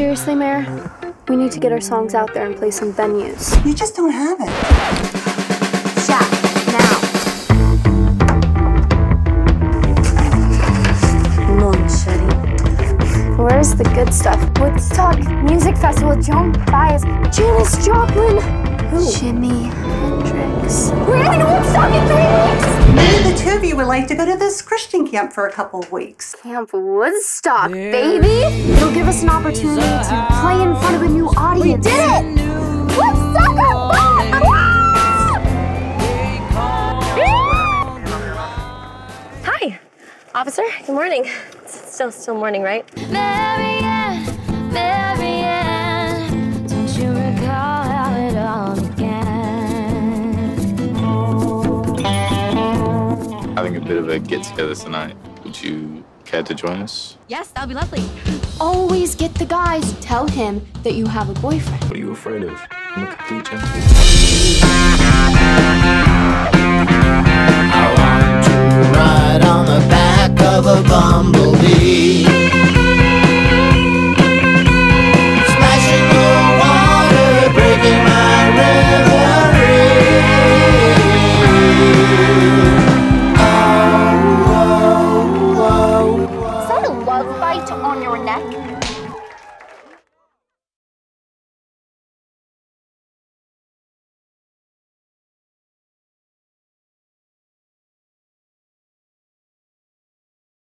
Seriously, Mayor, we need to get our songs out there and play some venues. You just don't have it. Stop now. Come on, Shetty. Where's the good stuff? Woodstock Music Festival, Joan Baez, Janis Joplin. Who? Jimi Hendrix. We're having Woodstock in 3 weeks! Maybe the two of you would like to go to this Christian camp for a couple of weeks. Camp Woodstock, yeah. Baby! It'll give us an opportunity to play in front of a new audience. We did it! Woodstock up! Hi, officer, good morning. It's still morning, right? Marianne, don't you recall how it all began? Having a bit of a get-together tonight. Would you care to join us? Yes, that would be lovely. Always get the guys. Tell him that you have a boyfriend. What are you afraid of? I'm a complete gentleman. I want to ride on the back of a bumblebee. Smashing the water, breaking my reverie. Oh, oh, oh, oh. Is that a love bite on your neck?